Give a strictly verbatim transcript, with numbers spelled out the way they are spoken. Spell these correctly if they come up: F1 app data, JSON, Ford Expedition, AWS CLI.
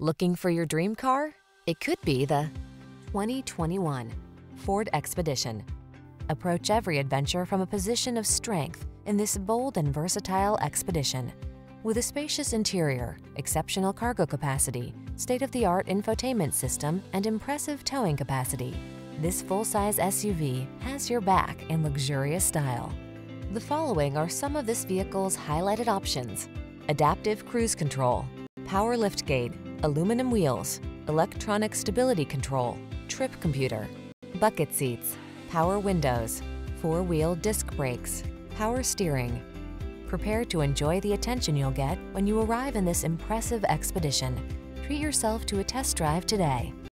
Looking for your dream car? It could be the twenty twenty-one Ford Expedition. Approach every adventure from a position of strength in this bold and versatile Expedition. With a spacious interior, exceptional cargo capacity, state-of-the-art infotainment system, and impressive towing capacity, this full-size S U V has your back in luxurious style. The following are some of this vehicle's highlighted options: adaptive cruise control, power liftgate, aluminum wheels, electronic stability control, trip computer, bucket seats, power windows, four-wheel disc brakes, power steering. Prepare to enjoy the attention you'll get when you arrive in this impressive Expedition. Treat yourself to a test drive today.